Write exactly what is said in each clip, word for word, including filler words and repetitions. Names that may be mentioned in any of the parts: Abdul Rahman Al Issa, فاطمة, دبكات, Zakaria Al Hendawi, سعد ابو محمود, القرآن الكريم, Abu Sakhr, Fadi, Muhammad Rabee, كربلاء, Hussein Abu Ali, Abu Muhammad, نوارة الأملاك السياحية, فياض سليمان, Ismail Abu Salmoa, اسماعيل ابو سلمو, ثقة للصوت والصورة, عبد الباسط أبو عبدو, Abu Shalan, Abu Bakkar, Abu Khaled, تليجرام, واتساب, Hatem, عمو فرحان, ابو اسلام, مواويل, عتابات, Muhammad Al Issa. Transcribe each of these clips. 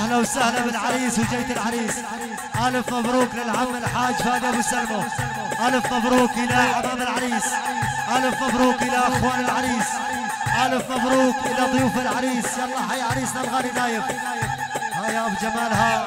اهلا وسهلا بالعريس وجيت العريس. الف مبروك للعم الحاج فادي ابو سلمو، الف مبروك الى عمام العريس، الف مبروك الى اخوان العريس، الف مبروك الى ضيوف العريس. يلا حي عريسنا الغالي نايف، ها يا بجمالها.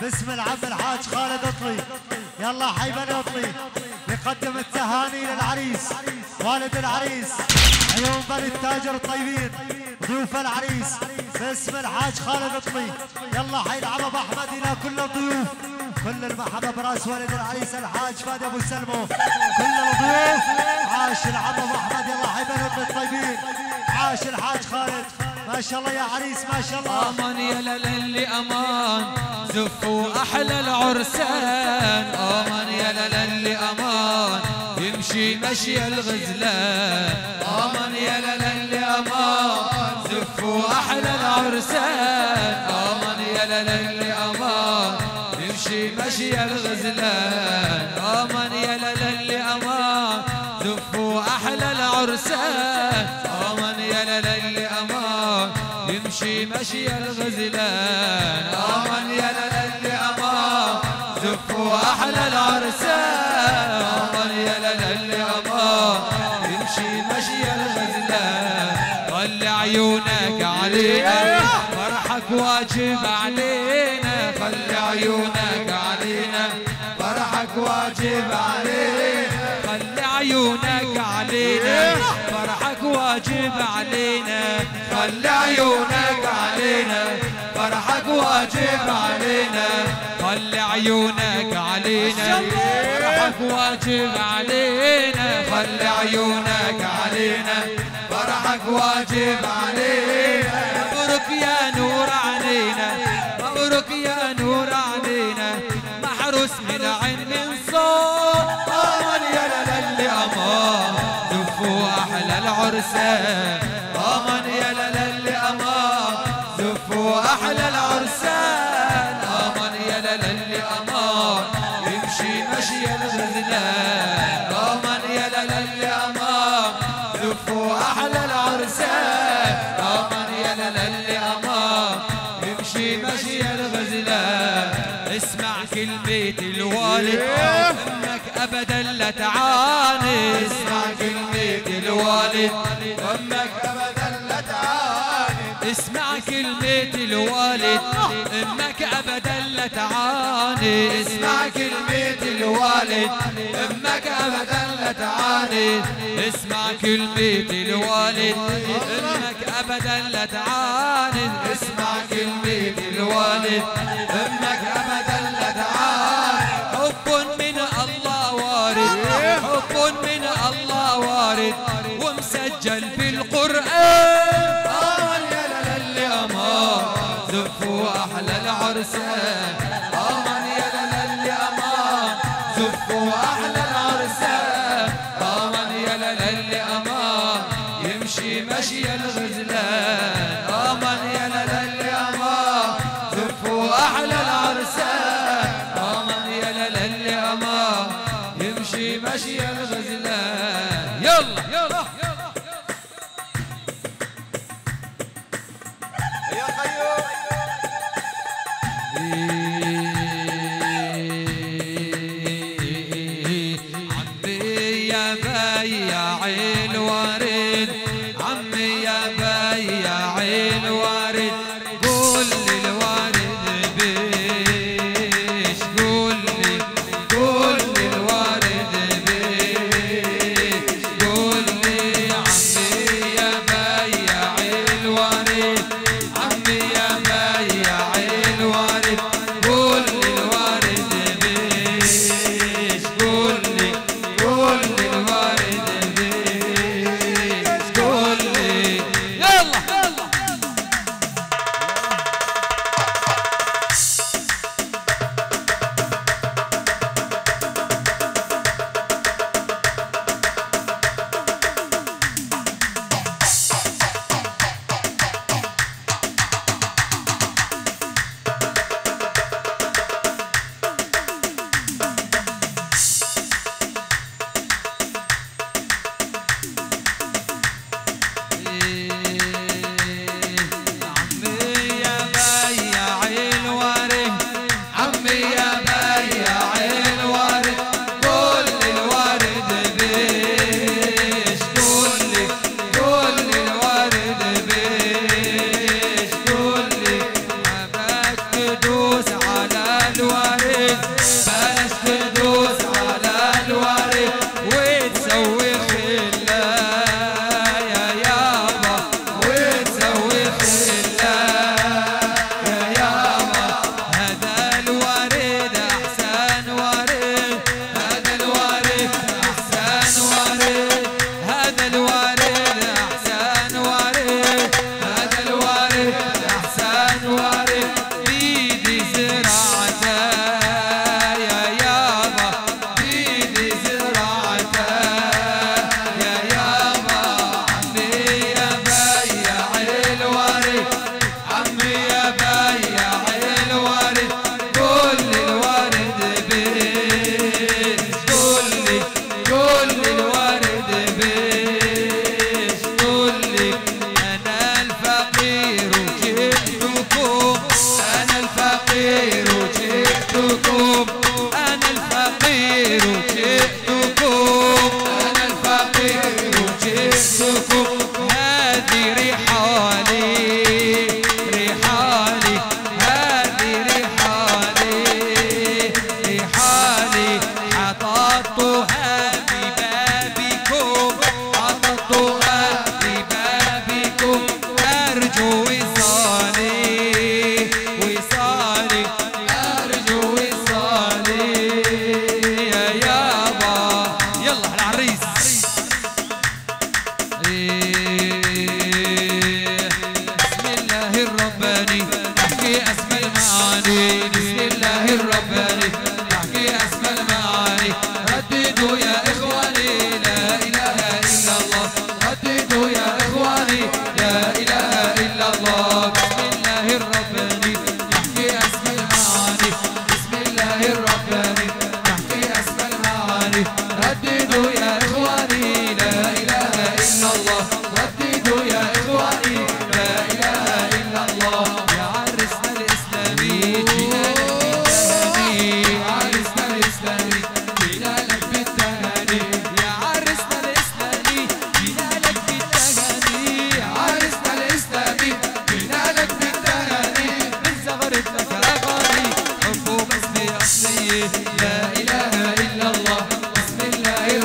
باسم العم الحاج خالد اطلي، يلا حي بني اطلي يقدم التهاني للعريس، والد العريس، عيون بني التاجر الطيبين، ضيوف العريس، باسم الحاج خالد اطلي، يلا حي العم ابو احمد الى كل الضيوف، كل المرحبا براس والد العريس الحاج فادي ابو سلمو، كل الضيوف، عاش العم ابو احمد، يلا حي بني اطلي الطيبين، عاش الحاج خالد. ما شاء الله يا عريس ما شاء الله. امان يا للي امان زفوا احلى العرسان، امان يا للي امان يمشي مشي الغزلان، امان يا للي امان زفوا احلى العرسان، امان يا للي امان يمشي مشي الغزلان، امان يا للي امان زفوا احلى العرسان، امان يا للي يمشي مشي الغزلان، آمن يا للي أمان زفوا أحلى العرسان، آمن يا للي أمان يمشي مشي الغزلان، طلع عيونك علينا فرحك واجب علينا، طلع عيونك علينا فرحك واجب علينا، طلع عيونك علينا فرحك واجب علينا، طلع عيونك علينا فرحك واجب علينا، طلع عيونك علينا فرحك واجب علينا، طلع عيونك علينا فرحك واجب علينا، مبروك يا نور علينا، مبروك يا نور علينا، محروس من عين من صوت، آمن يا للي أمان زفوا أحلى العرسان، آمن يا للي أمان زفوا أحلى العرسان، آمن يا للي أمان يمشي مشي الغزلان، آمن يا للي أمان زفوا أحلى العرسان، آمن يا للي أمان يمشي مشي الغزلان، اسمع كلمة الوالد أمك أبدا لا تعاني، اسمع كلمة الوالد أمك أبدا لا تعاني، اسمع كلمة الوالد أمك أبدا لا تعاني، اسمع كلمة الوالد أمك أبدا لا تعاني، اسمع كلمة الوالد أمك أبدا لا تعاني، اسمع كلمة الوالد أمك أبدا لا تعاني، حب من الله وارد، حب من الله وارد ومسجل بالقرآن، آمن يا للي أمان زفوا أحلى العرسان، آمن يا للي أمان زفوا أحلى العرسان، وامشي مشي الغزلان. يلا يلا يا قيوم عمي يا بياع الورد، عمي يا بياع الورد، قول للورد بيش، قول لي قول للورد بيش، قول لي عمي يا بياع الورد، عمي يا بياع الورد، قول للورد بيش، قول لي قول للورد بيش، قول لي. يلا لا إله إلا الله. بسم الله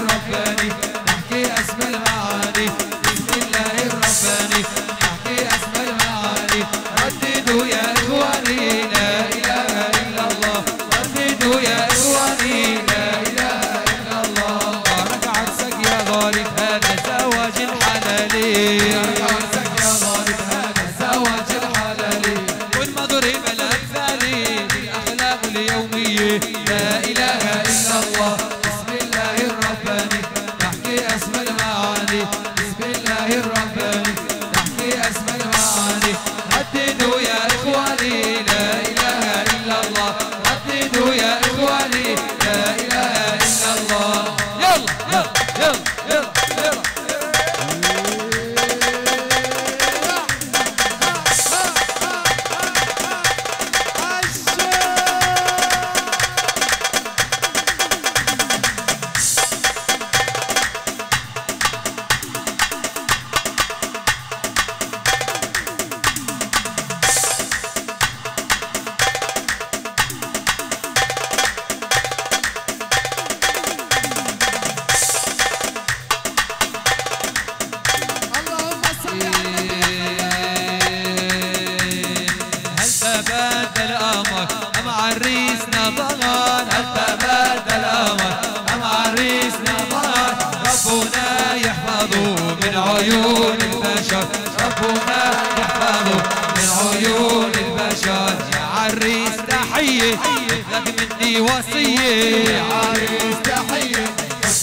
تحية لك مني وصية يا عريس تحية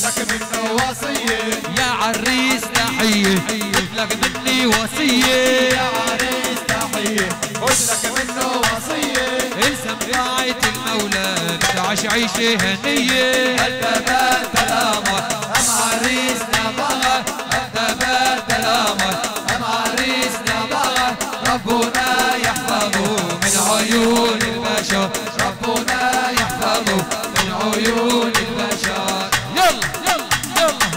لك مني وصية يا عريس تحية لك مني وصية يا عريس تحية لك منه وصية الزم طاعة المولى تعش عيشة هنية هدبات سلامك أم عريسنا بغى هدبات سلامك أم عريسنا بغى ربنا يحفظه من عيون البشر ربنا يحفظه من عيون البشر يلا يلا يلا يلا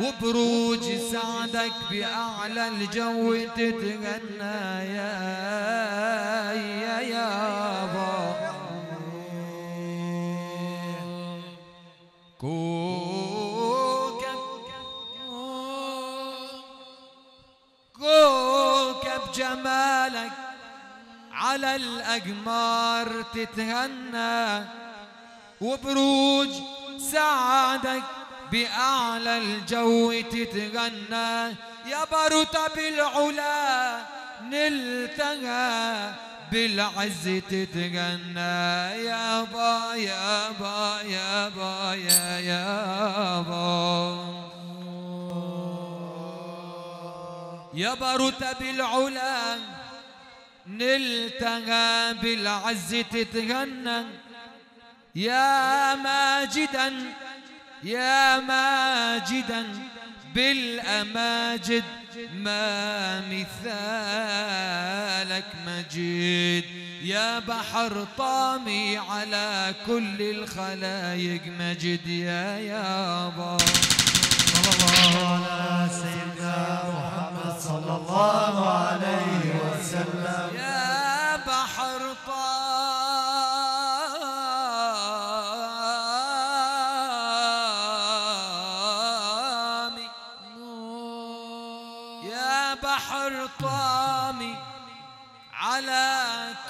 وبروج سعدك بأعلى الجو تتغنى يا يا يابا. كوكب كوكب جمالك على الأقمار تتهنى وبروج سعدك بأعلى الجو تتغنى يا برتب العلا نلتقى بالعز تتغنى يا با يا با يا با يا يا با يا برتب العلا نلتقى بالعز تتغنى يا ماجدا يا ماجدا بالأماجد ما مثالك مجيد يا بحر طامي على كل الخلايق مجد يا يابا. صلى الله على سيدنا محمد صلى الله عليه وسلم يا بحر طامي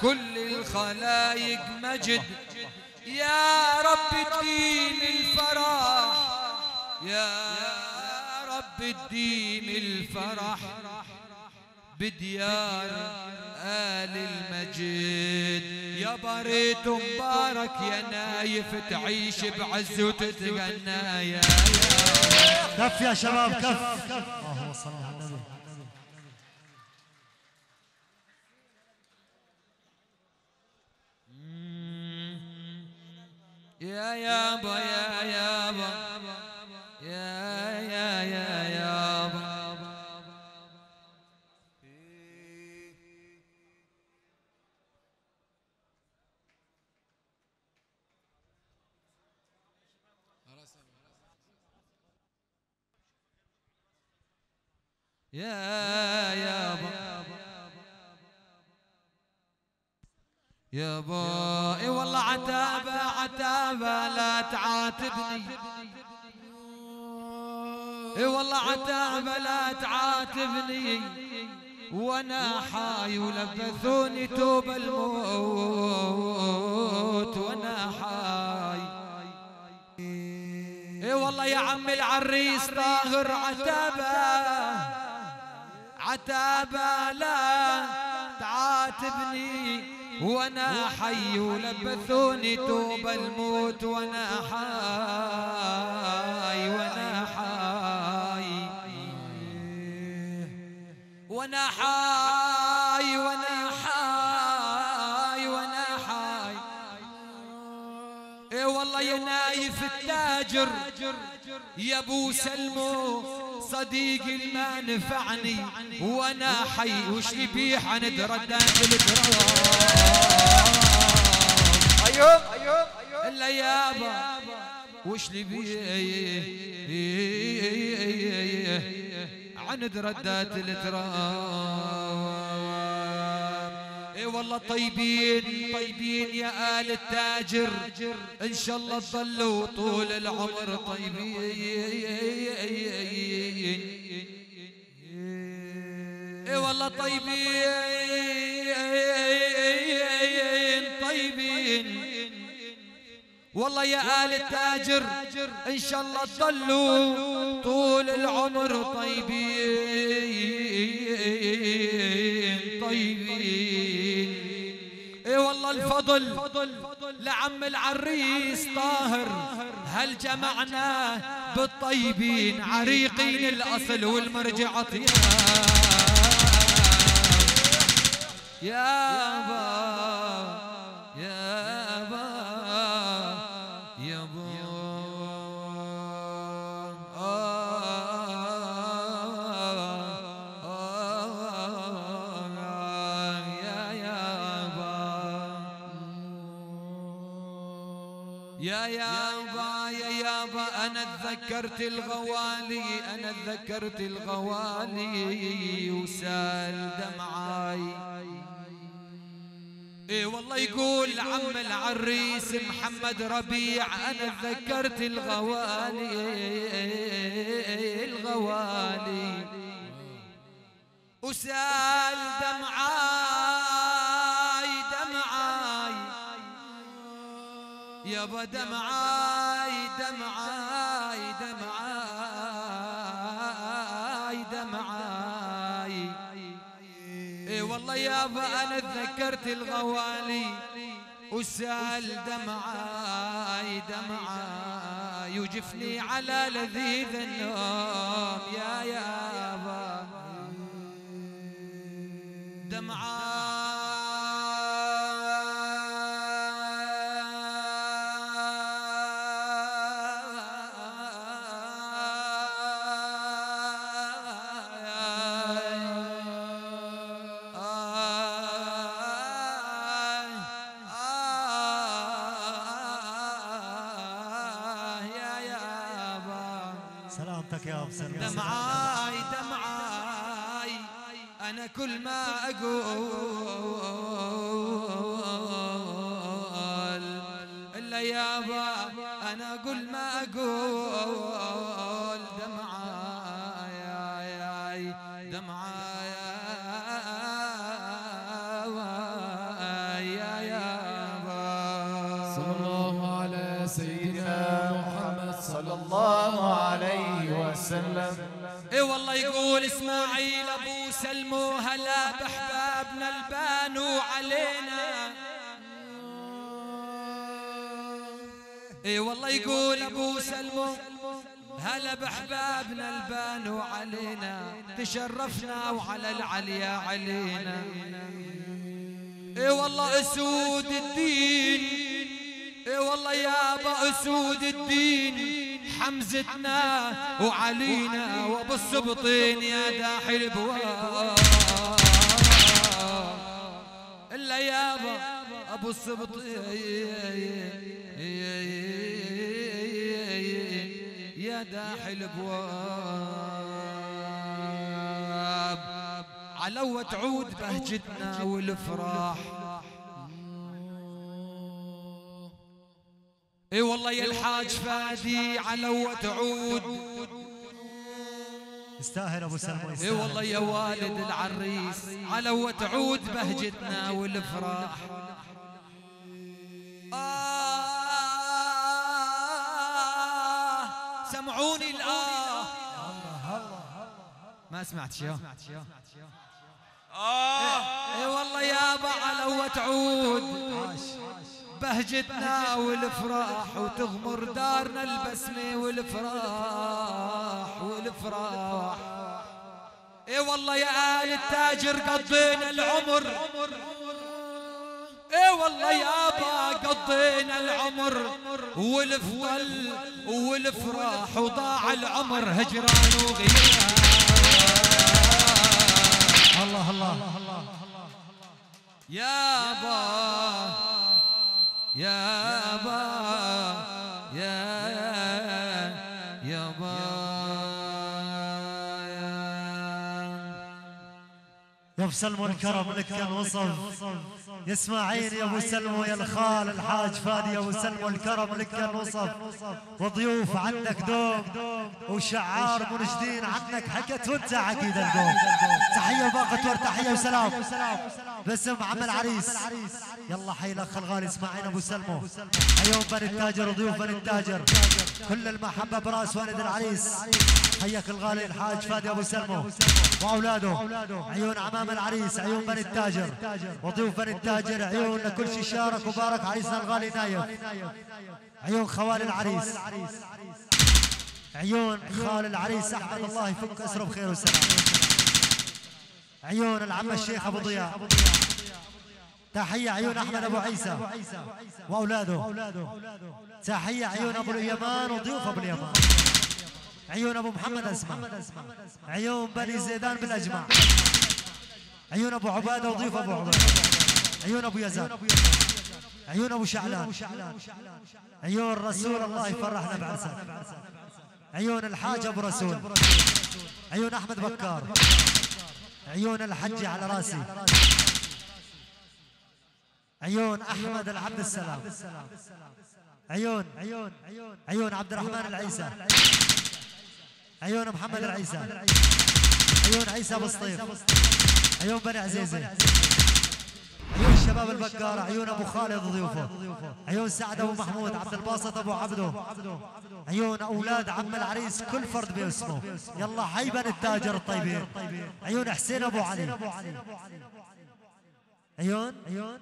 كل الخلايق مجد يا رب الدين الفرح يا رب الدين الفرح بديار آل المجيد يا بريت مبارك يا نايف تعيش بعز وتتغنى يا كف يا شباب كف. اللهم صل على النبي. يا يابا يا يابا يا يا يا يابا يا يابا يا با. اي والله عتابه عتابه لا تعاتبني. اي والله عتابه لا تعاتبني وانا حاي ولبثوني توب الموت وانا حاي. اي والله يا عم العريس طاهر عتابه عتابه لا تعاتبني وانا حي ولبثوني توب الموت وانا حي وانا حي وانا حي وانا حي وانا حي. اي والله يا نايف التاجر يا ابو سلمو صديق ما نفعني وانا حي وش يبيح عن دردان التراب ايوه ايوه الا يابا وش يبيح عن دردات التراب. اي والله طيبين طيبين يا آل التاجر ان شاء الله تظلوا طول العمر طيبين. اي والله طيبين طيبين والله يا آل التاجر ان شاء الله تظلوا طول العمر طيبين طيبين. اي والله الفضل لعم العريس طاهر هل جمعنا بالطيبين عريقين الاصل والمرجع طيب يا با يا با يا با يا يابا يا يابا أنا تذكرت الغوالي أنا تذكرت الغوالي وسال دمعاي. إيه والله يقول عم العريس محمد ربيع أنا تذكرت الغوالي الغوالي وسال دمعاي دمعاي يابا دمعاي دمعاي دمعاي دمعاي. اي والله يابا انا تذكرت الغوالي وسال دمعاي دمعاي وجفني على لذيذ النوم يا يابا سلامتك يا أبو دمعاي دمعاي أنا كل ما أقول إلا يابا أنا كل ما أقول دمعاي دمعاي يا يابا. صلى الله على سيدنا محمد صلى الله عليه وسلم. إي والله يقول إسماعيل أبو سلموا هلا بأحبابنا البانوا علينا. إي والله يقول أبو سلموا هلا بأحبابنا البانوا علينا تشرفنا وعلى العليا علينا. إي والله أسود الدين إي والله يابا أسود الدين حمزتنا وعلينا وابو السبطين يا داحي البواب الا يابا ابو السبطين يا داحي البواب. علوة تعود بهجتنا والفراح. اي والله يا الحاج فادي علوة تعود يستاهل ابو سلمى يستاهل. اي والله يا والد العريس علوة تعود بهجتنا والفراح. آه سمعوني الآه ما سمعتش يا آه. اي والله يابا علوة تعود بهجتنا والفراح وتغمر دارنا البسمه والفراح والفراح. اي والله يا آل التاجر قضينا العمر اي والله يابا قضينا العمر والفضل والفراح وضاع العمر هجران وغياب. الله الله يابا يابا يا يابا يا ابو سلمو الكرم لك الوصف يا اسماعيل يا ابو سلمو يا الخال الحاج فادي يا ابو سلمو الكرم لك الوصف وضيوف عندك دوم وشعار منشدين عنك حكت وانت عقيد الدوم. تحيه وباقه وتحيه وسلام باسم عم العريس. يلا حي الاخ الغالي اسماعيل ابو سلمو حيهم بني التاجر وضيوف بني التاجر كل المحبه براس والد العريس. حياك الغالي الحاج فادي ابو سلمو واولاده عيون عمام العريس عيون بني التاجر وضيوف بني التاجر عيون لكل شي شارك وبارك عريسنا الغالي نايف عيون خوال العريس عيون خال العريس احمد الله يفك اسره بخير وسلام عيون العم الشيخ ابو ضياء. تحية عيون أحمد أبو عيسى وأولاده. تحية عيون أبو اليمان وضيوف أبو اليمان عيون أبو محمد أسمع عيون بني زيدان بالأجمع عيون أبو عبادة وضيوف أبو عبادة عيون أبو يزان عيون أبو شعلان، عيون رسول الله يفرحنا بعرسك، عيون الحاج أبو رسول، عيون أحمد بكار، عيون الحجي على راسي، عيون أحمد العبد السلام، عيون عيون عيون عبد الرحمن العيسى، عيون محمد العيسى، عيون عيسى أبو الصيف، عيون بني عزيزي، عيون شباب البقارة، عيون أبو خالد وضيوفه، عيون سعد أبو محمود، عبد الباسط أبو عبدو، عيون أولاد عم العريس كل فرد باسمه، يلا حيبا التاجر الطيبين، عيون حسين أبو علي، عيون عيون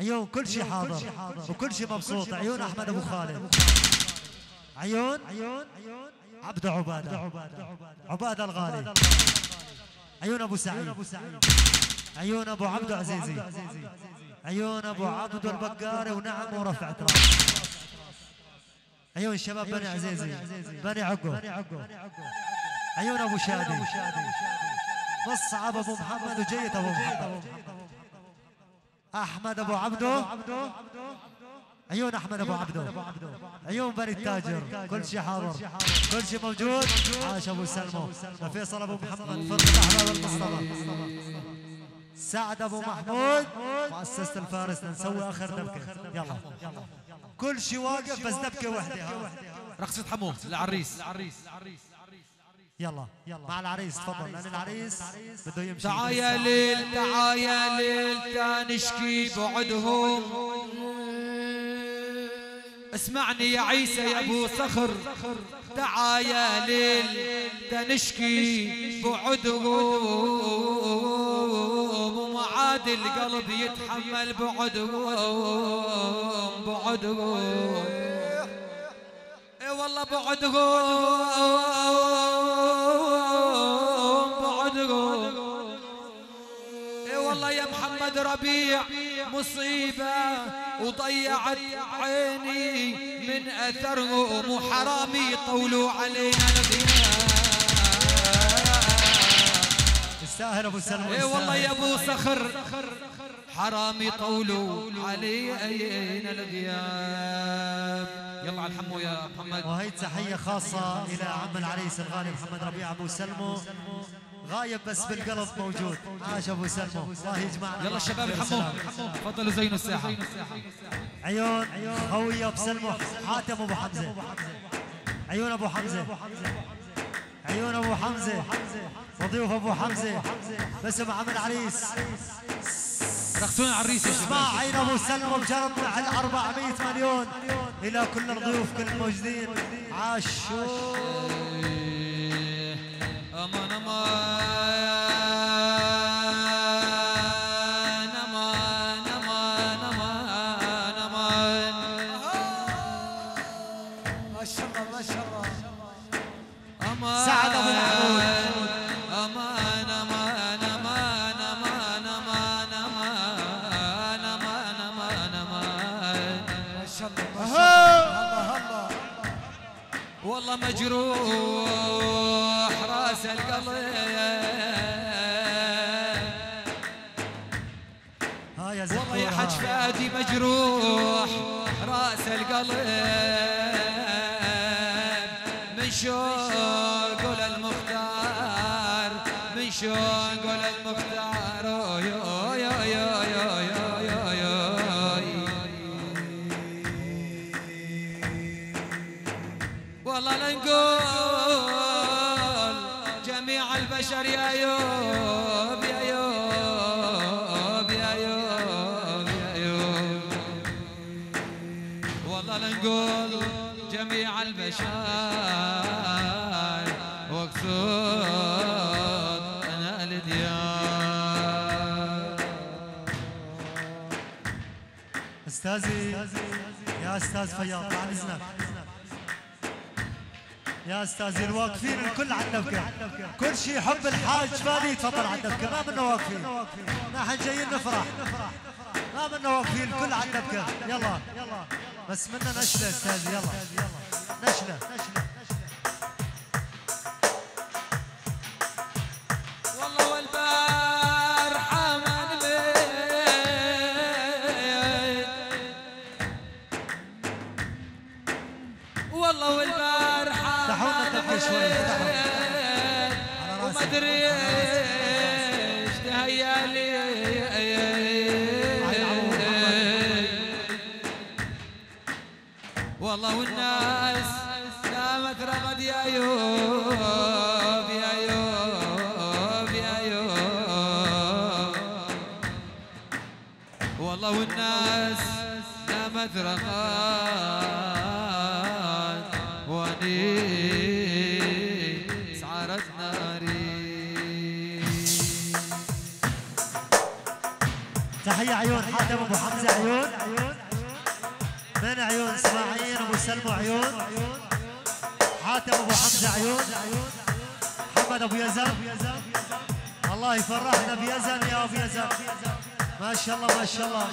عيون كل شيء حاضر وكل شيء مبسوط، عيون أحمد أبو خالد، عيون عبد عبادة، عبادة الغالي، عيون أبو سعيد، عيون أبو عبد عزيزي، عيون أبو عبد البقاري ونعم ورفعت راس، عيون شباب بني عزيزي، بني عقب، عيون أبو شادي، مصعب أبو محمد وجيت أبو محمد، أحمد أبو عبده، عيون أحمد أبو عبده، عيون بني التاجر، كل شيء حاضر، كل شيء موجود، عاش أبو سلمو، فيصل أبو محمد، فرقة أحمد المصطفى، سعد أبو محمود، مؤسسة الفارس، نسوي آخر دبكة، يلا كل شيء واقف بس دبكة وحدة، رقصة حمود العريس، يلا مع العريس تفضل، لأن العريس بده يمشي، تعايا ليل تعايا ليل تنشكي بعدهم، اسمعني يا عيسى يا أبو صخر، تعايا ليل تنشكي بعدهم، عاد القلب يتحمل بعدهم بعدهم، اي والله بعدهم بعدهم، اي والله يا محمد ربيع مصيبة وضيعت عيني من أثرهم، وحرامي طولوا علينا الغياب، يستاهل ابو سلمى، اي والله يا ابو صخر حرامي طولوا علينا الغياب، يلا على الحمو يا محمد، وهي تحيه خاصه الى عم العريس الغالي محمد ربيع ابو سلمو، غايب بس بالقلب موجود، عاش ابو سلمو، الله يجمعنا، يلا الشباب الحمو تفضلوا زينوا الساحه، عيون خوي ابو سلمو حاتم ابو حمزه، عيون ابو حمزه، عيون ابو حمزه وضيوف ابو حمزه باسم عم العريس، رقصون العريس، اسمع عين ابو سلمو بجرب على أربعمئة مليون، الى كل الضيوف كل الموجودين، عاشوا امان امان امان امان امان امان، ما شاء الله ما شاء الله، امان سعد ابو محمود، والله مجروح راس القلب، والله يا حج فادي مجروح راس القلب، من شوقه للمختار، من شوقه للمختار، يا يا يا يا يا يا والله لنقول جميع البشر يا أيوب يا أيوب يا أيوب يا أيوب، والله لنقول جميع البشر واقصد أنا الديار، أستاذي يا أستاذ فياض بعد إذنك يا استاذي، الواقفين الكل على الدبكه، كل شيء حب الحاج فادي تفضل على الدبكه، ما بدنا واقفين، نحن جايين نفرح، ما بدنا واقفين، الكل على الدبكه، يلا بس بدنا نشله استاذي، يلا نشله، والله والبارحه من وما دريش تهيالي والله والناس سامت رغد يا ايوب يا ايوب يا ايوب والله والناس سامت رغد واني سعرت ناري. تحية عيون حاتم ابو حمزة عيون من عيون اسماعيل ابو سلمى عيون حاتم ابو حمزه عيون محمد ابو يزن الله يفرحنا بيزن يا ابو يزن ما شاء الله ما شاء الله.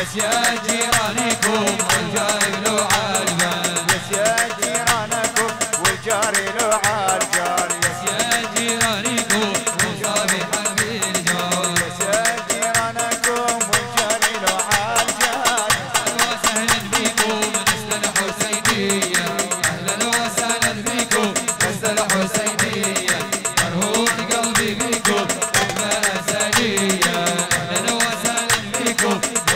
بس يا جيرانكم والجاري له عالجار، بس يا جيرانكم والجاري له عالجار، بس يا جيرانكم والجاري حب الجار، بس يا جيرانكم والجاري له عالجار. أهلا وسهلا بكم نسل الحسينية، أهلا وسهلا بكم نسل الحسينية، مرهون قلبي بكم رحمة أزلية، أهلا وسهلا بكم نسل الحسينية، مرهون قلبي بكم رحمة أزلية.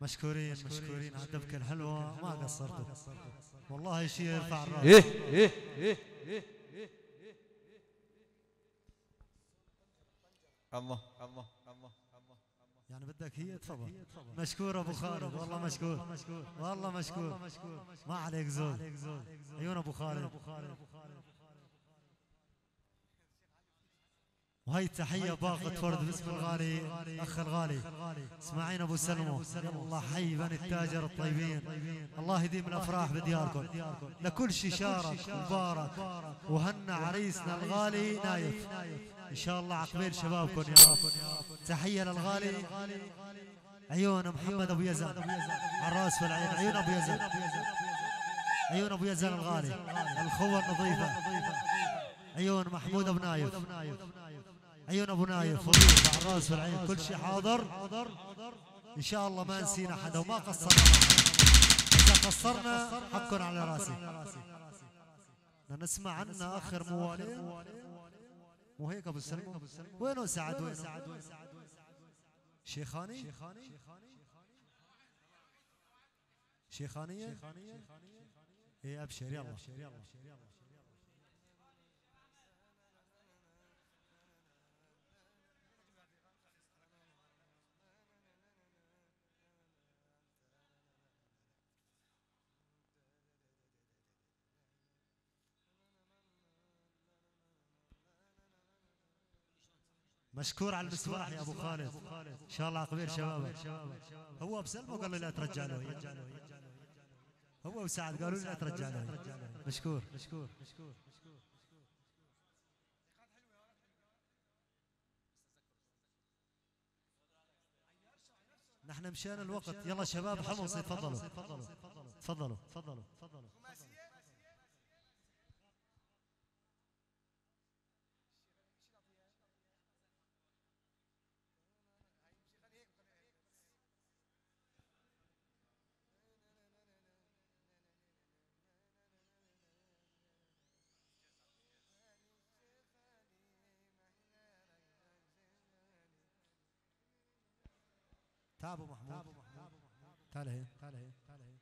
مشكورين مشكورين على الدبكه الحلوه ما قصرتوا والله شيء يرفع الراس. ايه ايه ايه ايه ايه الله الله الله الله يعني بدك هي تفضل. مشكور ابو خالد والله مشكور والله مشكور ما عليك زود عيون ابو خالد. وهي التحية باقة فرد باسم الغالي أخ الغالي إسماعيل أبو سلمو الله حي بني التاجر الطيبين الله يديم الأفراح بدياركم لكل شي شارك وبارك وهنا عريسنا الغالي نايف إن شاء الله عقبيل شبابكم يا رب. تحية للغالي عيون محمد أبو يزن على الرأس والعين عيون أبو يزن عيون أبو يزن الغالي الخوة النظيفة عيون محمود أبو نايف عيون ابو نايف وضيف على الراس والعين كل شيء حاضر ان شاء الله ما نسينا حدا وما قصرنا اذا قصرنا حقكم على راسي. بدنا نسمع عنا اخر موالين مو هيك ابو السلمون وينه سعد وينه شيخاني شيخانيه ايه ابشر يلا مشكور على المسواح يا ابو خالد ان شاء الله عقبال شبابك. هو بسلمه قال لي لا ترجع له هو وسعد قالوا لي لا ترجع له مشكور مشكور مشكور مشكور نحن مشينا الوقت يلا شباب حمص تفضلوا تفضلوا تفضلوا تفضلوا أبو محمود تعال هي تعال هي تعال هي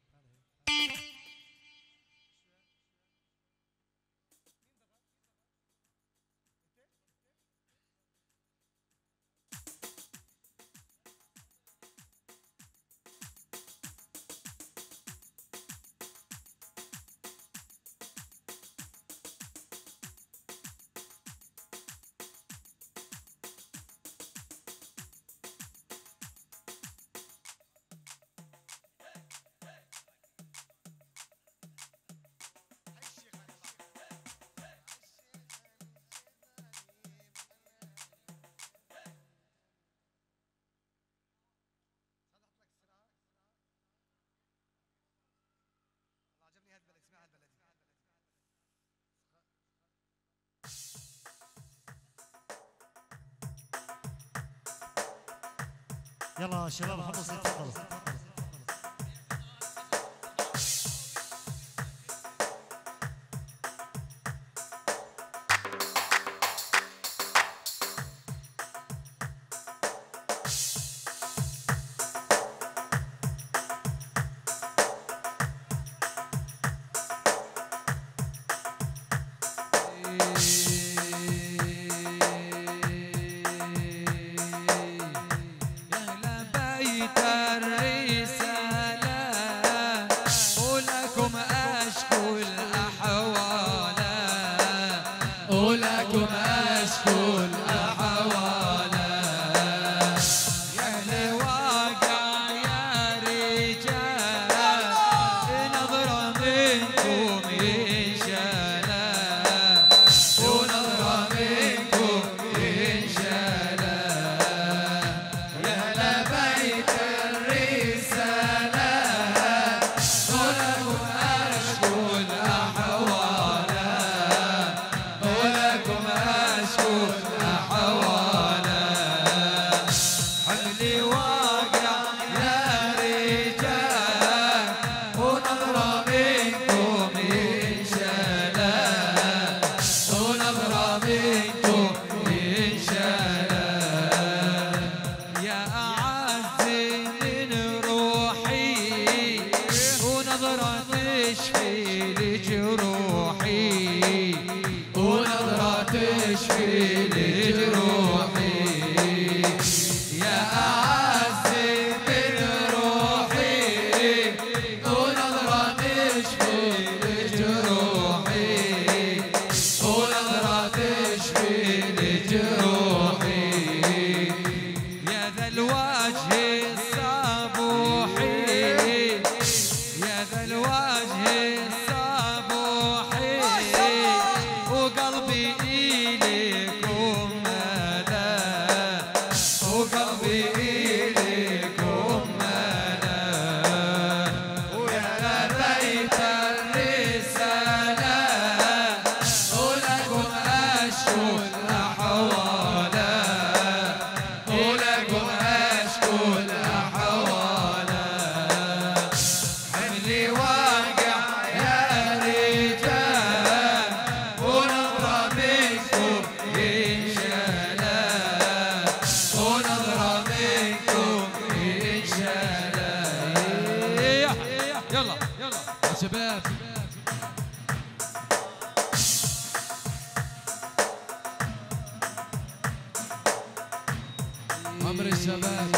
يلا شباب حمص تفضلوا Hey يلا يلا يا شباب. عمر الشباب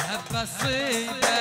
هبه الصيده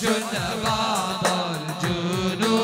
جنة بعض الجنة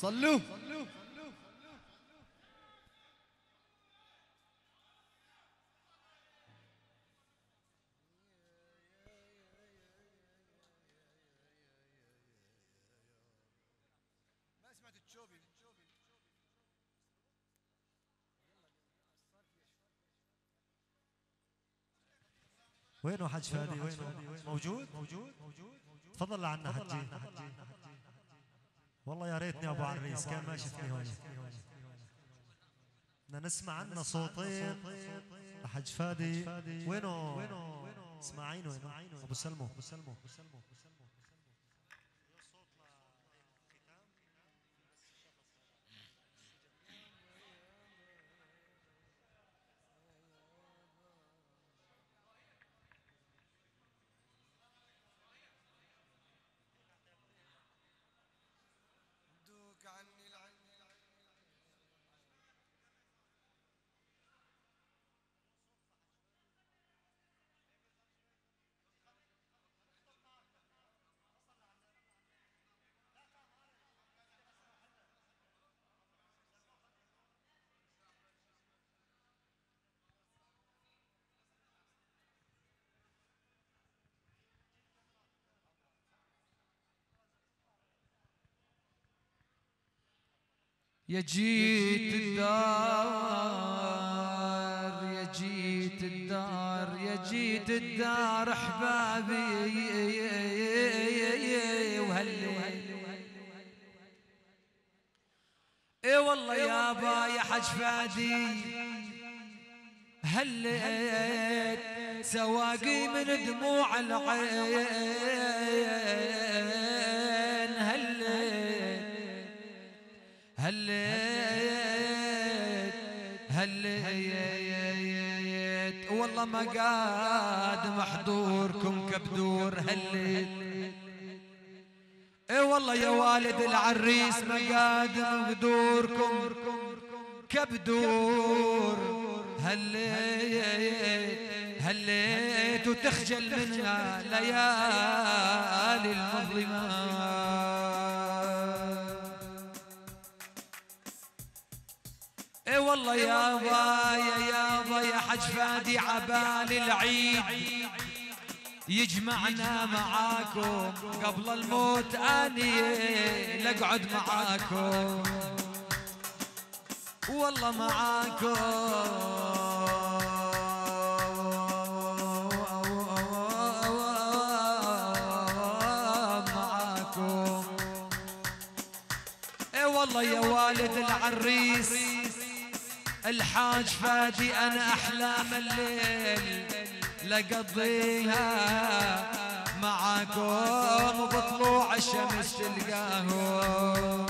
صلوا. وينه حج فادي؟ وينه؟ موجود؟ موجود؟ تفضل لعنا حجي. والله يا ريتني ابو عريس كان ما شفني هون. بدنا نسمع عنا صوتين لحج فادي. وينه؟ اسماعيل وينه؟ ابو سلمو. ابو سلمو. يا جيت الدار يا جيت الدار يا جيت الدار احبابي وهلي وهلي اي والله يابا يا حج فادي هليت سواقي من دموع العين هليت هليت هليت والله ما قاد محضوركم كبدور هليت اي والله يا والد العريس ما قاد محضوركم كبدور هليت هليت وتخجل منها ليالي المظلمات اي والله يابا يا يابا يا حج فادي عبال العيد يجمعنا معاكم قبل الموت اني لقعد معاكم والله معاكم معاكم اي والله يا والد العريس الحاج فادي أنا أحلام الليل لقضيها معاكم وبطلوع الشمس تلقاهم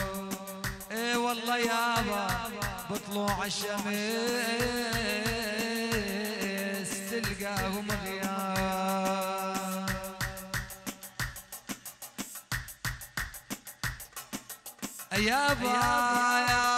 إي والله يابا بطلوع الشمس تلقاهم غياب يابا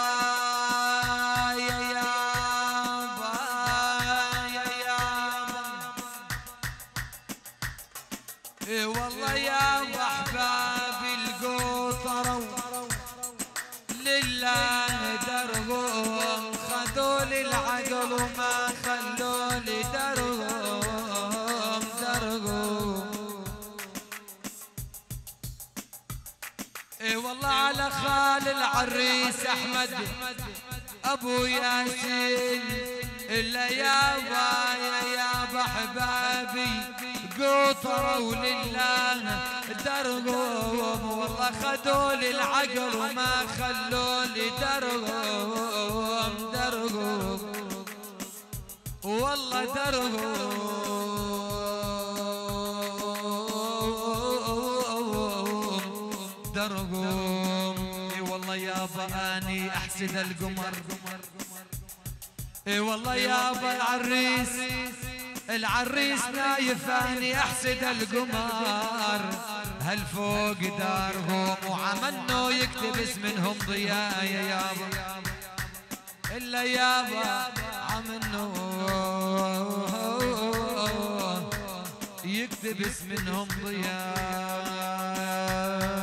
وما خلوا لي درهم درهم اي والله على خال العريس احمد ابو ياسين الا يابا يا يابا احبابي قطروا لله درهم والله خذوا لي العقل وما خلوا لي درهم درهم والله درهم درهم اي والله يابا اني احسد القمر اي والله يابا العريس العريس نايف اني احسد القمر هل فوق دارهم وعملنو يكتب اسمنهم ضياء يا يابا الا يابا عملنو يكتب اسمنهم ضياء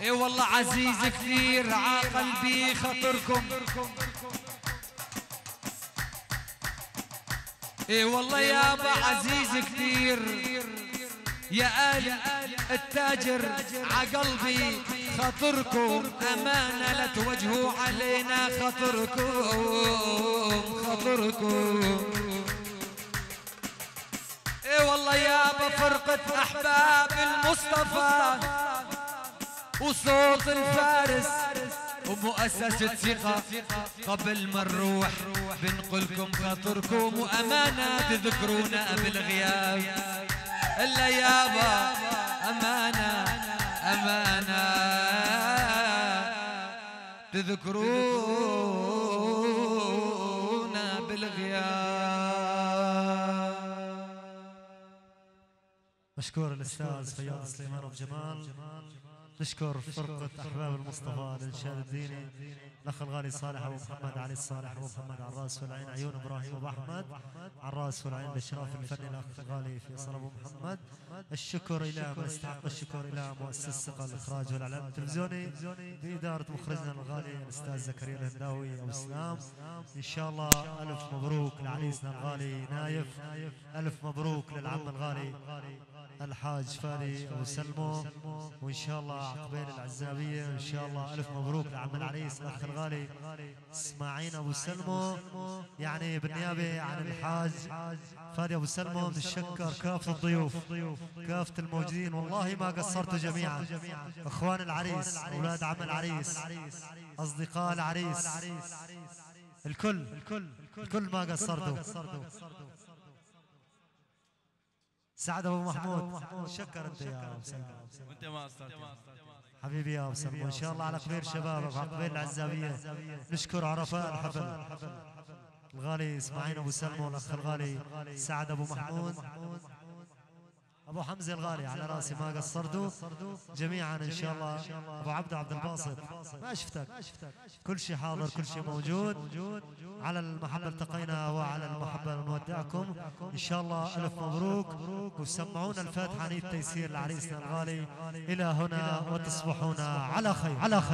اي والله عزيز كثير ع قلبي خاطركم. اي والله يابا عزيز كثير يا آل التاجر ع قلبي خاطركم، امانه لا توجهوا علينا خاطركم خاطركم. اي والله يابا فرقة احباب المصطفى وصوت الفارس ومؤسسة ثقة قبل ما نروح بنقلكم خاطركم وامانة تذكرونا بالغياب. الا يابا امانة امانة تذكرونا بالغياب. مشكور الاستاذ فياض سليمان وجمال، نشكر فرقة احباب المصطفى للشهد الديني، الاخ الغالي صالح ابو محمد علي الصالح ابو محمد على الراس والعين، عيون ابراهيم ابو احمد على الراس والعين بالاشراف الفني الاخ الغالي فيصل ابو محمد. الشكر الى من يستحق الشكر، الى مؤسس الثقه الاخراج والاعلام التلفزيوني باداره مخرجنا الغالي الاستاذ زكريا الهنداوي ابو سلام. ان شاء الله الف مبروك لعريسنا الغالي نايف، الف مبروك للعم الغالي الحاج فادي ابو سلمو، وان شاء الله عقبال العزابيه ان شاء الله الف مبروك لعم العريس الاخ الغالي اسماعيل ابو سلمو. يعني بالنيابه عن الحاج فادي ابو سلمو بنتشكر كافه الضيوف كافه الموجودين، والله ما قصرتوا جميعا، اخوان العريس اولاد عم العريس اصدقاء العريس الكل الكل الكل ما قصرتوا. سعد ابو محمود شكر انت يا ابو سلمى وانت ما قصرت حبيبي يا ابو سلمى. وان شاء الله على كبير شبابك وعلى كبير العزابيه نشكر عرفاء الحفل الغالي اسماعيل ابو سلمى والاخ الغالي سعد ابو محمود ابو حمزه الغالي على راسي ما قصرتوا جميعا ان شاء الله. ابو عبده عبد الباسط ما شفتك، كل شيء حاضر كل شيء موجود. على المحبه التقينا وعلى المحبه نودعكم ان شاء الله الف مبروك. وسمعونا الفاتحه للتيسير لعريسنا الغالي. الى هنا وتصبحون على خير على خير.